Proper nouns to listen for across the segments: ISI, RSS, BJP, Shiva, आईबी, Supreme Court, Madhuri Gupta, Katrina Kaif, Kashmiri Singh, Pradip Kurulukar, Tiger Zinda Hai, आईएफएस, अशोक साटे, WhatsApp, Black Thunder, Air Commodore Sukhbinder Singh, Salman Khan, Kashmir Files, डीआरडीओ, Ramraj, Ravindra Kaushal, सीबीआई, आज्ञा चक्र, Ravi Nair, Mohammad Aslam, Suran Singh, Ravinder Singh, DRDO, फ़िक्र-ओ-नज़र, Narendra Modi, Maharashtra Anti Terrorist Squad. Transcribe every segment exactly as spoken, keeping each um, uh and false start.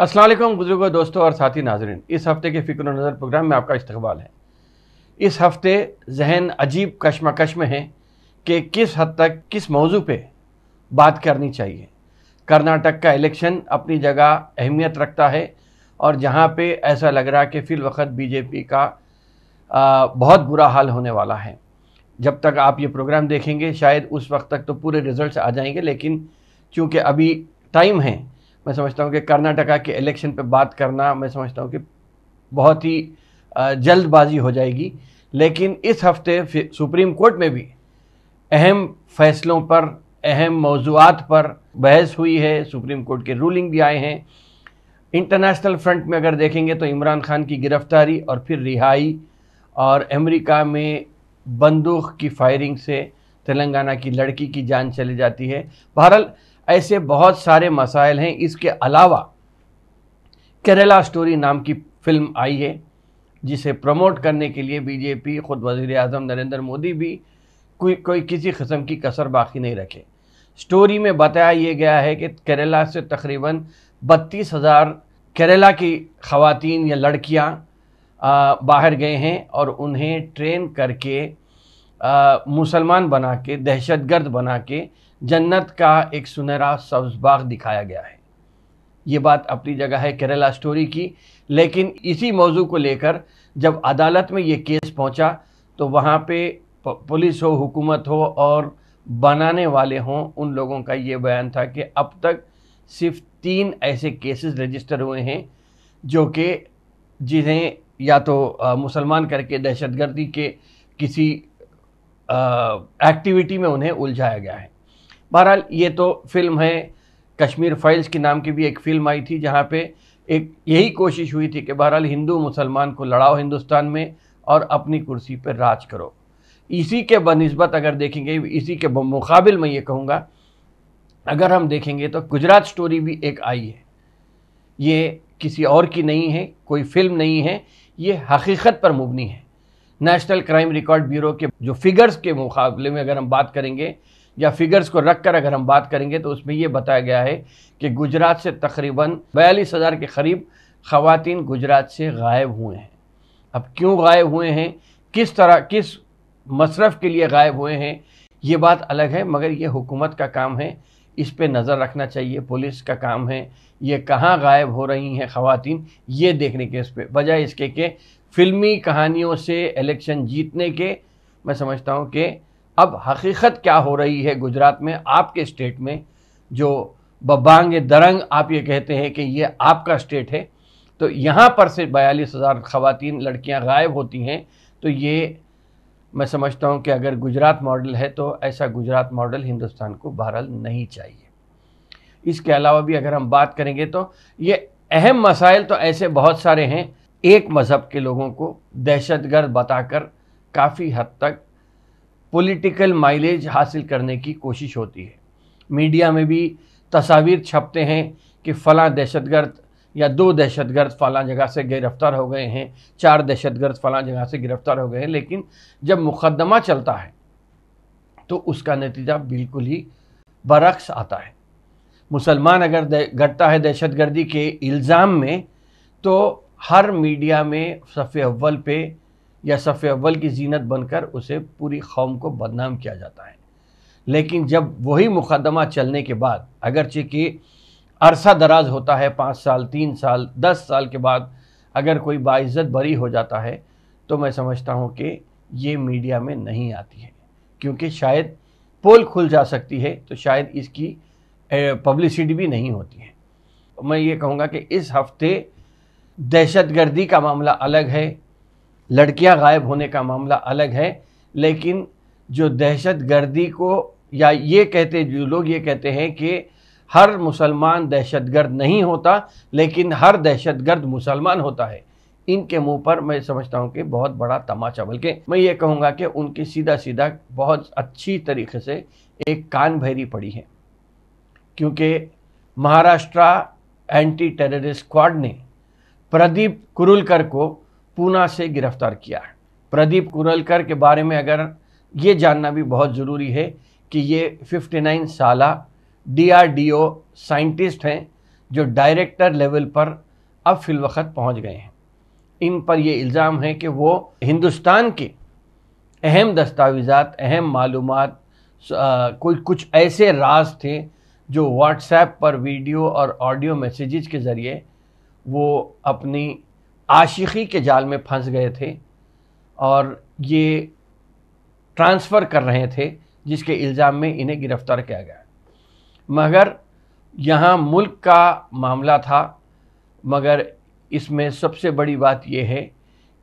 अस्सलाम वालेकुम बुजुर्गों, दोस्तों और साथी नाजरीन, इस हफ़्ते के फ़िक्र-ओ-नज़र प्रोग्राम में आपका इस्तकबाल है। इस हफ़्ते जहन अजीब कशमकश में है कि किस हद तक किस मौजू पे बात करनी चाहिए। कर्नाटक का इलेक्शन अपनी जगह अहमियत रखता है और जहाँ पे ऐसा लग रहा है कि फ़िल वक़्त बीजेपी का आ, बहुत बुरा हाल होने वाला है। जब तक आप ये प्रोग्राम देखेंगे शायद उस वक्त तक तो पूरे रिज़ल्ट आ जाएंगे, लेकिन चूँकि अभी टाइम है, मैं समझता हूँ कि कर्नाटका के इलेक्शन पे बात करना मैं समझता हूँ कि बहुत ही जल्दबाजी हो जाएगी। लेकिन इस हफ़्ते सुप्रीम कोर्ट में भी अहम फ़ैसलों पर, अहम मौज़ूआत पर बहस हुई है। सुप्रीम कोर्ट के रूलिंग भी आए हैं। इंटरनेशनल फ्रंट में अगर देखेंगे तो इमरान खान की गिरफ़्तारी और फिर रिहाई, और अमेरिका में बंदूक की फायरिंग से तेलंगाना की लड़की की जान चली जाती है। बहरहाल ऐसे बहुत सारे मसाइल हैं। इसके अलावा केरला स्टोरी नाम की फ़िल्म आई है जिसे प्रमोट करने के लिए बीजेपी, ख़ुद वज़ीर आज़म नरेंद्र मोदी भी कोई कोई किसी किस्म की कसर बाकी नहीं रखे। स्टोरी में बताया ये गया है कि केरला से तकरीबन बत्तीस हज़ार केरला की ख़वातीन या लड़कियां बाहर गए हैं और उन्हें ट्रेन करके आ, मुसलमान बना के, दहशतगर्द बना के जन्नत का एक सुनहरा सब्ज़ बाग दिखाया गया है। ये बात अपनी जगह है केरला स्टोरी की, लेकिन इसी मौजू को लेकर जब अदालत में ये केस पहुंचा तो वहाँ पे पुलिस हो, हुकूमत हो और बनाने वाले हों, उन लोगों का ये बयान था कि अब तक सिर्फ तीन ऐसे केसेस रजिस्टर हुए हैं जो कि जिन्हें या तो आ, मुसलमान करके दहशतगर्दी के किसी एक्टिविटी में उन्हें उलझाया गया है। बहरहाल ये तो फिल्म है। कश्मीर फाइल्स के नाम की भी एक फ़िल्म आई थी जहाँ पे एक यही कोशिश हुई थी कि बहरहाल हिंदू मुसलमान को लड़ाओ हिंदुस्तान में और अपनी कुर्सी पर राज करो। इसी के बनिस्बत अगर देखेंगे, इसी के मुकाबले में ये कहूँगा, अगर हम देखेंगे तो गुजरात स्टोरी भी एक आई है। ये किसी और की नहीं है, कोई फिल्म नहीं है, ये हकीकत पर मुबनी है। नेशनल क्राइम रिकॉर्ड ब्यूरो के जो फिगर्स के मुकाबले में अगर हम बात करेंगे या फिगर्स को रख कर अगर हम बात करेंगे तो उसमें ये बताया गया है कि गुजरात से तकरीबन बयालीस हज़ार के करीब ख़वातीन गुजरात से गायब हुए हैं। अब क्यों गायब हुए हैं, किस तरह, किस मसरफ़ के लिए गायब हुए हैं, ये बात अलग है, मगर ये हुकूमत का काम है, इस पर नज़र रखना चाहिए। पुलिस का काम है ये कहाँ गायब हो रही हैं ख़वातीन, ये देखने के इस पर, बजाय इसके कि फिल्मी कहानियों से इलेक्शन जीतने के। मैं समझता हूँ कि अब हकीकत क्या हो रही है गुजरात में, आपके स्टेट में, जो बबांगे दरंग आप ये कहते हैं कि ये आपका स्टेट है, तो यहाँ पर से बयालीस हज़ार ख़वातीन लड़कियाँ गायब होती हैं। तो ये मैं समझता हूँ कि अगर गुजरात मॉडल है तो ऐसा गुजरात मॉडल हिंदुस्तान को बहरहाल नहीं चाहिए। इसके अलावा भी अगर हम बात करेंगे तो ये अहम मसाइल तो ऐसे बहुत सारे हैं। एक मज़हब के लोगों को दहशतगर्द बताकर काफ़ी हद तक पॉलिटिकल माइलेज हासिल करने की कोशिश होती है। मीडिया में भी तस्वीर छपते हैं कि फ़लाँ दहशतगर्द या दो दहशतगर्द फ़लाँ जगह से गिरफ़्तार हो गए हैं, चार दहशतगर्द फ़लाँ जगह से गिरफ़्तार हो गए हैं, लेकिन जब मुकदमा चलता है तो उसका नतीजा बिल्कुल ही बरक्स आता है। मुसलमान अगर घटता है दहशतगर्दी के इल्ज़ाम में तो हर मीडिया में सफ़े अव्वल पे या सफ़े अव्वल की जीनत बनकर उसे पूरी कौम को बदनाम किया जाता है। लेकिन जब वही मुकदमा चलने के बाद, अगरचे कि अरसा दराज होता है, पाँच साल, तीन साल, दस साल के बाद अगर कोई बाइज़्ज़त बरी हो जाता है तो मैं समझता हूँ कि ये मीडिया में नहीं आती है, क्योंकि शायद पोल खुल जा सकती है तो शायद इसकी पब्लिसिटी भी नहीं होती है। मैं ये कहूँगा कि इस हफ़्ते दहशतगर्दी का मामला अलग है, लड़कियां गायब होने का मामला अलग है, लेकिन जो दहशतगर्दी को या ये कहते जो लोग ये कहते हैं कि हर मुसलमान दहशतगर्द नहीं होता लेकिन हर दहशतगर्द मुसलमान होता है, इनके मुंह पर मैं समझता हूं कि बहुत बड़ा तमाचा, बल्कि मैं ये कहूंगा कि उनकी सीधा सीधा बहुत अच्छी तरीके से एक कान भैरी पड़ी है। क्योंकि महाराष्ट्र एंटी टेररिस्ट स्क्वाड ने प्रदीप कुरुलकर को पूना से गिरफ्तार किया है। प्रदीप कुरुलकर के बारे में अगर ये जानना भी बहुत ज़रूरी है कि ये उनसठ साला D R D O scientist हैं जो डायरेक्टर लेवल पर अब फिलवक्त पहुंच गए हैं। इन पर यह इल्ज़ाम है कि वो हिंदुस्तान के अहम दस्तावेज़ात, अहम मालूमात, कोई कुछ ऐसे राज थे जो व्हाट्सएप पर वीडियो और ऑडियो मैसेजेस के ज़रिए वो अपनी आशिकी के जाल में फंस गए थे और ये ट्रांसफ़र कर रहे थे, जिसके इल्ज़ाम में इन्हें गिरफ़्तार किया गया। मगर यहाँ मुल्क का मामला था, मगर इसमें सबसे बड़ी बात यह है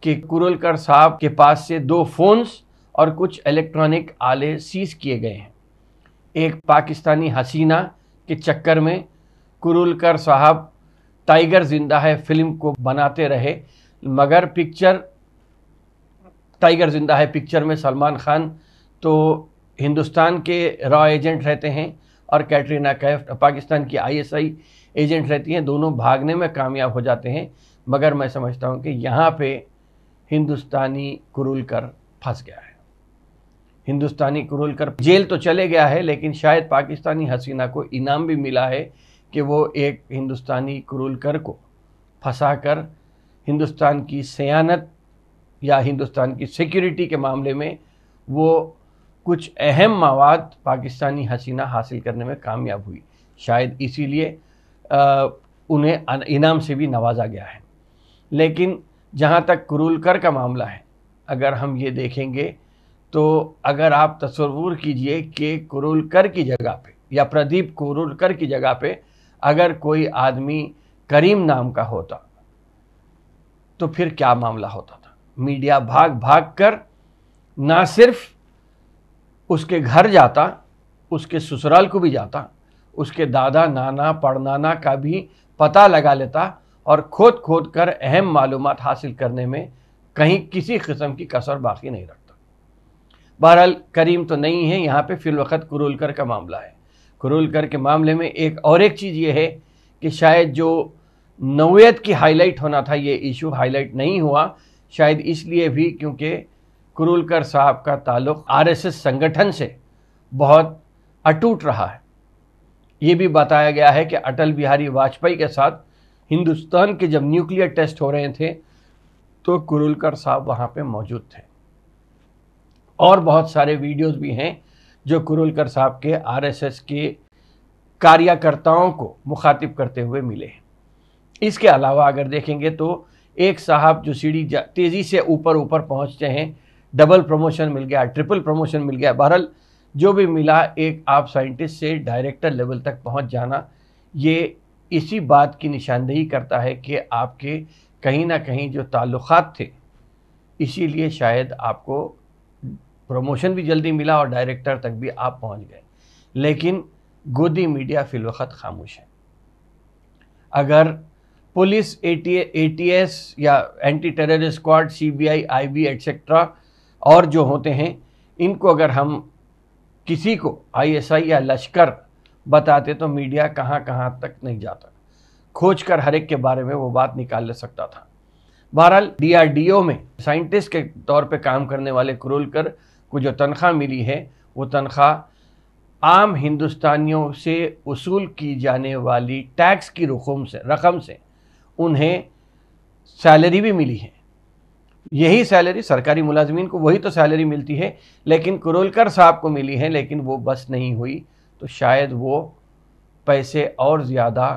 कि कुरुलकर साहब के पास से दो फ़ोन्स और कुछ इलेक्ट्रॉनिक आले सीज किए गए हैं। एक पाकिस्तानी हसीना के चक्कर में कुरुलकर साहब टाइगर जिंदा है फिल्म को बनाते रहे, मगर पिक्चर टाइगर जिंदा है पिक्चर में सलमान खान तो हिंदुस्तान के रॉ एजेंट रहते हैं और कैटरीना कैफ पाकिस्तान की आईएसआई एजेंट रहती हैं। दोनों भागने में कामयाब हो जाते हैं, मगर मैं समझता हूं कि यहाँ पे हिंदुस्तानी कुरुलकर फंस गया है। हिंदुस्तानी कुरुलकर जेल तो चले गया है, लेकिन शायद पाकिस्तानी हसीना को इनाम भी मिला है कि वो एक हिंदुस्तानी कुरुलकर को फंसाकर हिंदुस्तान की सयानत या हिंदुस्तान की सिक्योरिटी के मामले में वो कुछ अहम मवाद पाकिस्तानी हसीना हासिल करने में कामयाब हुई। शायद इसीलिए उन्हें इनाम से भी नवाजा गया है। लेकिन जहाँ तक कुरुलकर का मामला है, अगर हम ये देखेंगे तो अगर आप तसव्वुर कीजिए कि कुरुलकर की जगह पे या प्रदीप कुरुलकर की जगह पे अगर कोई आदमी करीम नाम का होता तो फिर क्या मामला होता था। मीडिया भाग भाग कर ना सिर्फ उसके घर जाता, उसके ससुराल को भी जाता, उसके दादा नाना पड़नाना का भी पता लगा लेता और खोद खोद कर अहम मालूमात हासिल करने में कहीं किसी किस्म की कसर बाकी नहीं रखता। बहरहाल करीम तो नहीं है यहाँ पे, फिलवक्त कुरुलकर का मामला है। कुरुलकर के मामले में एक और एक चीज़ ये है कि शायद जो नौयत की हाईलाइट होना था ये इशू हाईलाइट नहीं हुआ, शायद इसलिए भी क्योंकि कुरुलकर साहब का ताल्लुक आरएसएस संगठन से बहुत अटूट रहा है। ये भी बताया गया है कि अटल बिहारी वाजपेयी के साथ हिंदुस्तान के जब न्यूक्लियर टेस्ट हो रहे थे तो कुरुलकर साहब वहाँ पे मौजूद थे और बहुत सारे वीडियोज़ भी हैं जो कुरुलकर साहब के आरएसएस के कार्यकर्ताओं को मुखातिब करते हुए मिले हैं। इसके अलावा अगर देखेंगे तो एक साहब जो सीढ़ी तेज़ी से ऊपर ऊपर पहुँचते हैं, डबल प्रमोशन मिल गया, ट्रिपल प्रमोशन मिल गया, बहरहाल जो भी मिला एक आप साइंटिस्ट से डायरेक्टर लेवल तक पहुँच जाना ये इसी बात की निशानदेही करता है कि आपके कहीं ना कहीं जो ताल्लुकात थे, इसीलिए शायद आपको प्रमोशन भी जल्दी मिला और डायरेक्टर तक भी आप पहुंच गए। लेकिन गोदी मीडिया फिलवक्त खामोश है। अगर पुलिस, एटीएस या anti terrorist squad, सीबीआई, आईबी etcetera और जो होते हैं, इनको अगर हम किसी को आईएसआई या लश्कर बताते तो मीडिया कहां कहां तक नहीं जाता, खोजकर हर एक के बारे में वो बात निकाल ले सकता था। बहरहाल डीआरडीओ में साइंटिस्ट के तौर पे काम करने वाले कुरुलकर को जो तनख्वाह मिली है वो तनख्वाह आम हिंदुस्तानियों से वसूल की जाने वाली टैक्स की रकम से रकम से उन्हें सैलरी भी मिली है। यही सैलरी सरकारी मुलाजमीन को वही तो सैलरी मिलती है, लेकिन कुरुलकर साहब को मिली है, लेकिन वो बस नहीं हुई। तो शायद वो पैसे और ज़्यादा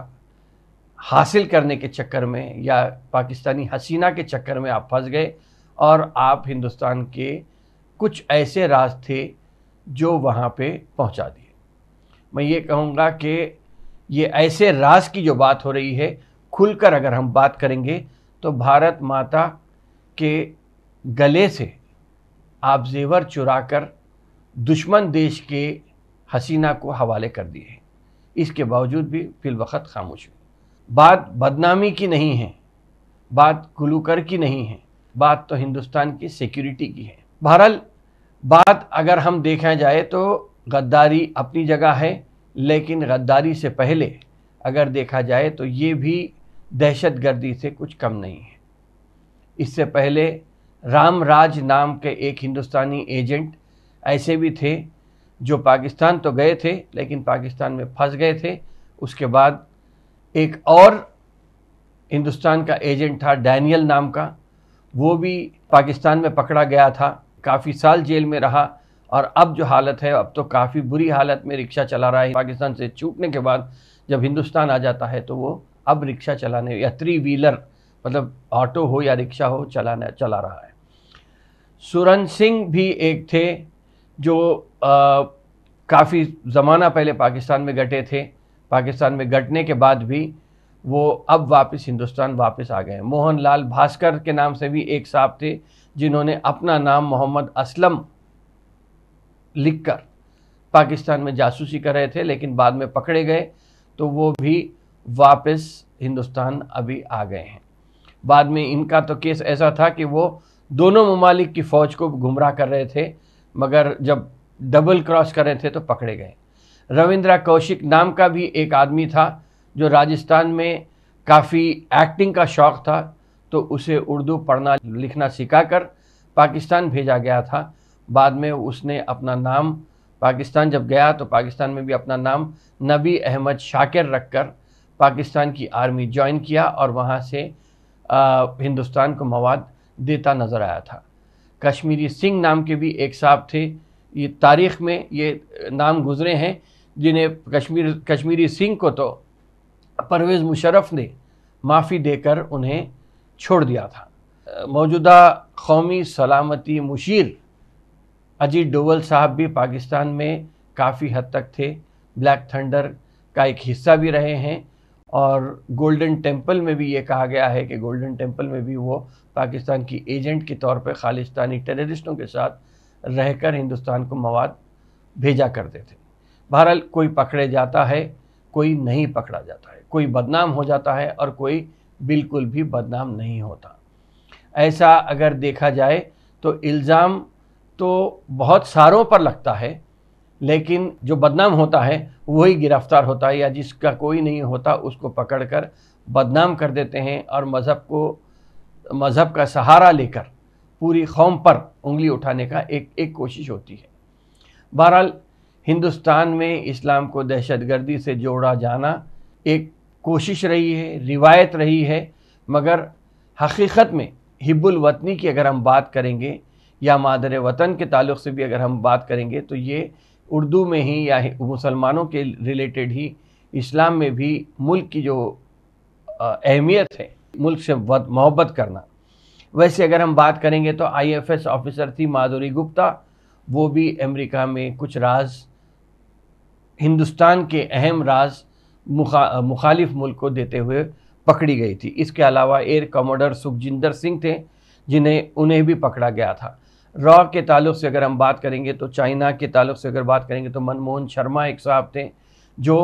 हासिल करने के चक्कर में या पाकिस्तानी हसीना के चक्कर में आप फंस गए और आप हिंदुस्तान के कुछ ऐसे राज थे जो वहाँ पे पहुँचा दिए। मैं ये कहूँगा कि ये ऐसे राज की जो बात हो रही है, खुलकर अगर हम बात करेंगे तो भारत माता के गले से आप जेवर चुरा कर दुश्मन देश के हसीना को हवाले कर दिए हैं। इसके बावजूद भी फिलवक्त खामोश हुई। बात बदनामी की नहीं है, बात कुरुलकर की नहीं है, बात तो हिंदुस्तान की सिक्योरिटी की है। बहरहाल बात अगर हम देखा जाए तो गद्दारी अपनी जगह है, लेकिन गद्दारी से पहले अगर देखा जाए तो ये भी दहशतगर्दी से कुछ कम नहीं है। इससे पहले रामराज नाम के एक हिंदुस्तानी एजेंट ऐसे भी थे जो पाकिस्तान तो गए थे, लेकिन पाकिस्तान में फंस गए थे। उसके बाद एक और हिंदुस्तान का एजेंट था डैनियल नाम का, वो भी पाकिस्तान में पकड़ा गया था, काफ़ी साल जेल में रहा और अब जो हालत है, अब तो काफ़ी बुरी हालत में रिक्शा चला रहा है। पाकिस्तान से छूटने के बाद जब हिंदुस्तान आ जाता है तो वो अब रिक्शा चलाने या थ्री व्हीलर मतलब ऑटो हो या रिक्शा हो चलाने चला रहा है। सुरन सिंह भी एक थे जो काफ़ी ज़माना पहले पाकिस्तान में गटे थे, पाकिस्तान में गटने के बाद भी वो अब वापस हिंदुस्तान वापस आ गए। मोहन लाल भास्कर के नाम से भी एक साहब थे जिन्होंने अपना नाम मोहम्मद असलम लिखकर पाकिस्तान में जासूसी कर रहे थे, लेकिन बाद में पकड़े गए तो वो भी वापस हिंदुस्तान अभी आ गए हैं। बाद में इनका तो केस ऐसा था कि वो दोनों ममालिक की फ़ौज को गुमराह कर रहे थे, मगर जब डबल क्रॉस कर रहे थे तो पकड़े गए। रविंद्र कौशिक नाम का भी एक आदमी था जो राजस्थान में काफ़ी एक्टिंग का शौक़ था, तो उसे उर्दू पढ़ना लिखना सिखाकर पाकिस्तान भेजा गया था। बाद में उसने अपना नाम पाकिस्तान जब गया तो पाकिस्तान में भी अपना नाम नबी अहमद शाकिर रखकर पाकिस्तान की आर्मी ज्वाइन किया और वहाँ से आ, हिंदुस्तान को मवाद देता नज़र आया था। कश्मीरी सिंह नाम के भी एक साहब थे, ये तारीख़ में ये नाम गुजरे हैं जिन्हें कश्मीर कश्मीरी सिंह को तो परवेज़ मुशर्रफ ने माफ़ी देकर उन्हें छोड़ दिया था। मौजूदा कौमी सलामती मुशीर अजीत डोवल साहब भी पाकिस्तान में काफ़ी हद तक थे, ब्लैक थंडर का एक हिस्सा भी रहे हैं और गोल्डन टेम्पल में भी ये कहा गया है कि गोल्डन टेम्पल में भी वो पाकिस्तान की एजेंट के तौर पर खालिस्तानी टेररिस्टों के साथ रहकर हिंदुस्तान को मवाद भेजा करते थे। बहरहाल कोई पकड़े जाता है, कोई नहीं पकड़ा जाता है, कोई बदनाम हो जाता है और कोई बिल्कुल भी बदनाम नहीं होता। ऐसा अगर देखा जाए तो इल्ज़ाम तो बहुत सारों पर लगता है, लेकिन जो बदनाम होता है वही गिरफ्तार होता है, या जिसका कोई नहीं होता उसको पकड़कर बदनाम कर देते हैं और मज़हब को मज़हब का सहारा लेकर पूरी कौम पर उंगली उठाने का एक एक कोशिश होती है। बहरहाल हिंदुस्तान में इस्लाम को दहशतगर्दी से जोड़ा जाना एक कोशिश रही है, रिवायत रही है, मगर हकीकत में हिब्बुल वतनी की अगर हम बात करेंगे या मादरे वतन के ताल्लुक़ से भी अगर हम बात करेंगे तो ये उर्दू में ही या मुसलमानों के रिलेटेड ही इस्लाम में भी मुल्क की जो अहमियत है, मुल्क से मोहब्बत करना। वैसे अगर हम बात करेंगे तो आईएफएस ऑफिसर थी माधुरी गुप्ता, वो भी अमेरिका में कुछ राज, हिंदुस्तान के अहम राज मुखा, मुखालिफ मुल्क को देते हुए पकड़ी गई थी। इसके अलावा एयर कमोडर सुखजिंदर सिंह थे जिन्हें उन्हें भी पकड़ा गया था। रॉ के ताल्लुक़ से अगर हम बात करेंगे तो चाइना के ताल्लुक़ से अगर बात करेंगे तो मनमोहन शर्मा एक साहब थे जो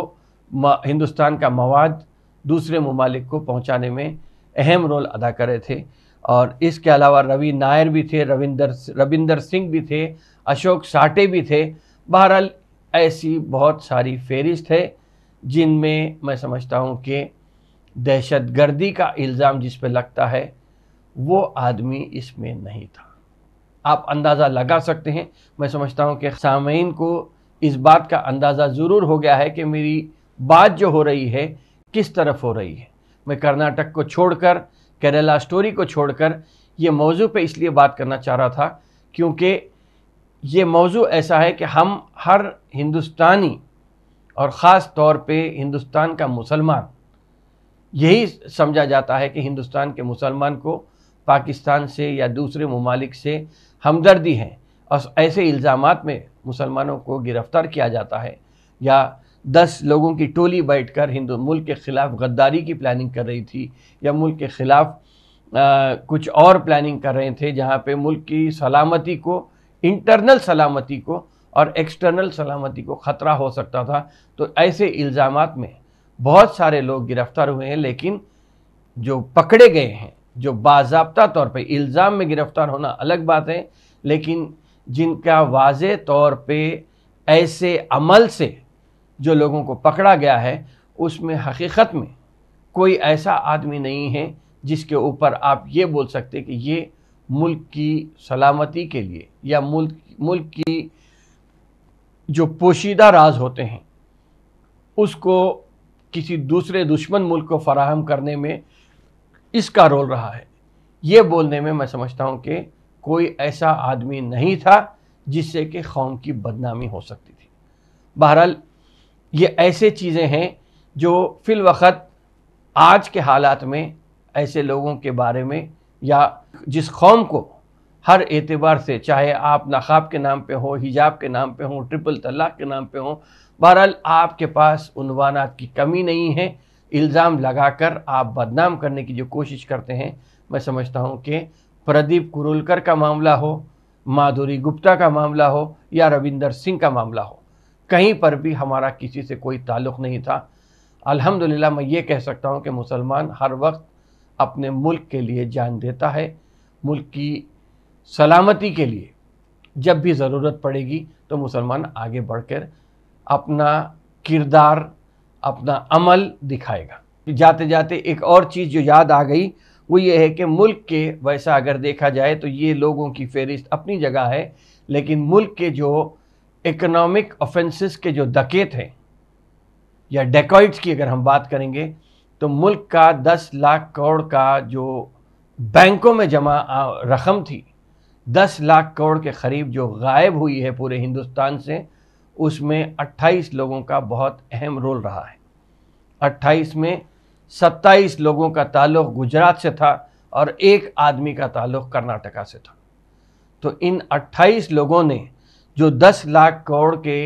हिंदुस्तान का मवाद दूसरे ममालिक को पहुंचाने में अहम रोल अदा करे थे। और इसके अलावा रवि नायर भी थे, रविंदर रविंदर सिंह भी थे, अशोक साटे भी थे। बहरहाल ऐसी बहुत सारी फहरिस्त है जिनमें मैं समझता हूँ कि दहशतगर्दी का इल्ज़ाम जिस पर लगता है वो आदमी इसमें नहीं था। आप अंदाज़ा लगा सकते हैं, मैं समझता हूँ कि सामईन को इस बात का अंदाज़ा ज़रूर हो गया है कि मेरी बात जो हो रही है किस तरफ हो रही है। मैं कर्नाटक को छोड़कर, केरला स्टोरी को छोड़कर ये मौजू पे इसलिए बात करना चाह रहा था क्योंकि ये मौजू ऐसा है कि हम हर हिंदुस्तानी और ख़ास तौर पे हिंदुस्तान का मुसलमान, यही समझा जाता है कि हिंदुस्तान के मुसलमान को पाकिस्तान से या दूसरे ममालिक से हमदर्दी हैं और ऐसे इल्ज़ामात में मुसलमानों को गिरफ़्तार किया जाता है या दस लोगों की टोली बैठकर हिंदू मुल्क के ख़िलाफ़ गद्दारी की प्लानिंग कर रही थी या मुल्क के ख़िलाफ़ कुछ और प्लानिंग कर रहे थे, जहाँ पे मुल्क की सलामती को, इंटरनल सलामती को और एक्सटर्नल सलामती को ख़तरा हो सकता था। तो ऐसे इल्ज़ामात में बहुत सारे लोग गिरफ़्तार हुए हैं, लेकिन जो पकड़े गए हैं, जो बाज़ाब्ता तौर पे इल्ज़ाम में गिरफ़्तार होना अलग बात है, लेकिन जिनका वाज़े तौर पे ऐसे अमल से जो लोगों को पकड़ा गया है उसमें हकीकत में कोई ऐसा आदमी नहीं है जिसके ऊपर आप ये बोल सकते कि ये मुल्क की सलामती के लिए या मुल्क मुल्क की जो पोशीदा राज होते हैं उसको किसी दूसरे दुश्मन मुल्क को फराहम करने में इसका रोल रहा है। ये बोलने में मैं समझता हूँ कि कोई ऐसा आदमी नहीं था जिससे कि कौम की बदनामी हो सकती थी। बहरहाल ये ऐसे चीज़ें हैं जो फिल वक्त आज के हालात में ऐसे लोगों के बारे में या जिस कौम को हर एतबार से, चाहे आप नकाब के नाम पे हो, हिजाब के नाम पे हो, ट्रिपल तलाक के नाम पे हो, बहरहाल आपके पास उनवानात की कमी नहीं है, इल्ज़ाम लगाकर आप बदनाम करने की जो कोशिश करते हैं। मैं समझता हूँ कि प्रदीप कुरुलकर का मामला हो, माधुरी गुप्ता का मामला हो या रविंदर सिंह का मामला हो, कहीं पर भी हमारा किसी से कोई ताल्लुक़ नहीं था। अल्हम्दुलिल्लाह मैं ये कह सकता हूँ कि मुसलमान हर वक्त अपने मुल्क के लिए जान देता है, मुल्क की सलामती के लिए जब भी ज़रूरत पड़ेगी तो मुसलमान आगे बढ़कर अपना किरदार, अपना अमल दिखाएगा। जाते जाते एक और चीज़ जो याद आ गई वो ये है कि मुल्क के, वैसा अगर देखा जाए तो ये लोगों की फहरिस्त अपनी जगह है, लेकिन मुल्क के जो इकोनॉमिक ऑफेंसेस के जो डकैत हैं या डेकॉइट्स की अगर हम बात करेंगे तो मुल्क का दस लाख करोड़ का जो बैंकों में जमा रकम थी, दस लाख करोड़ के करीब जो गायब हुई है पूरे हिंदुस्तान से, उसमें अट्ठाईस लोगों का बहुत अहम रोल रहा है। अट्ठाईस में सत्ताईस लोगों का ताल्लुक़ गुजरात से था और एक आदमी का ताल्लुक़ कर्नाटका से था। तो इन अट्ठाईस लोगों ने जो दस लाख करोड़ के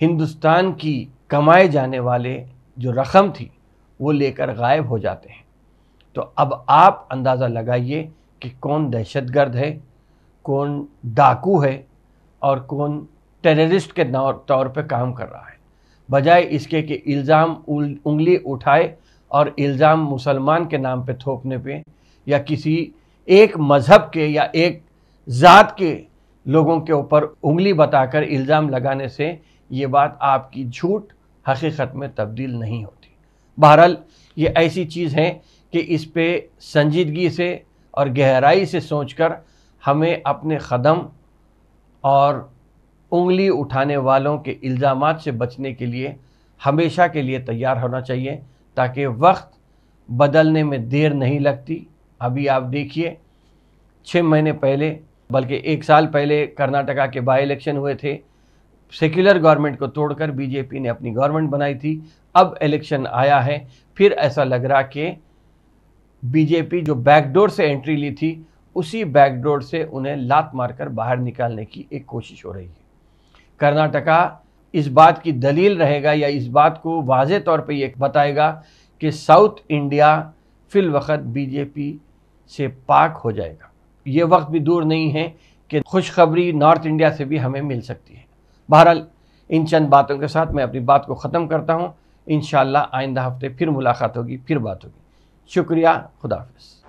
हिंदुस्तान की कमाए जाने वाले जो रकम थी वो लेकर गायब हो जाते हैं। तो अब आप अंदाज़ा लगाइए कि कौन दहशतगर्द है, कौन डाकू है और कौन टेररिस्ट के तौर पे काम कर रहा है। बजाय इसके कि इल्ज़ाम उंगली उठाए और इल्ज़ाम मुसलमान के नाम पे थोपने पे या किसी एक मज़हब के या एक ज़ात के लोगों के ऊपर उंगली बताकर इल्ज़ाम लगाने से ये बात आपकी झूठ हकीकत में तब्दील नहीं होती। बहरहाल ये ऐसी चीज़ है कि इस पे संजीदगी से और गहराई से सोचकर हमें अपने कदम और उंगली उठाने वालों के इल्ज़ामात से बचने के लिए हमेशा के लिए तैयार होना चाहिए, ताकि वक्त बदलने में देर नहीं लगती। अभी आप देखिए, छः महीने पहले बल्कि एक साल पहले कर्नाटका के बाई इलेक्शन हुए थे। सेक्युलर गवर्नमेंट को तोड़कर बीजेपी ने अपनी गवर्नमेंट बनाई थी। अब इलेक्शन आया है, फिर ऐसा लग रहा कि बीजेपी जो बैकडोर से एंट्री ली थी उसी बैकडोर से उन्हें लात मारकर बाहर निकालने की एक कोशिश हो रही है। कर्नाटका इस बात की दलील रहेगा या इस बात को वाज़े तौर पे ये बताएगा कि साउथ इंडिया फिल वक्त बीजेपी से पाक हो जाएगा। ये वक्त भी दूर नहीं है कि खुशखबरी नॉर्थ इंडिया से भी हमें मिल सकती है। बहरहाल इन चंद बातों के साथ मैं अपनी बात को ख़त्म करता हूँ। इंशाअल्लाह आइंदा हफ्ते फिर मुलाकात होगी, फिर बात होगी। शुक्रिया, खुदा हाफिज़।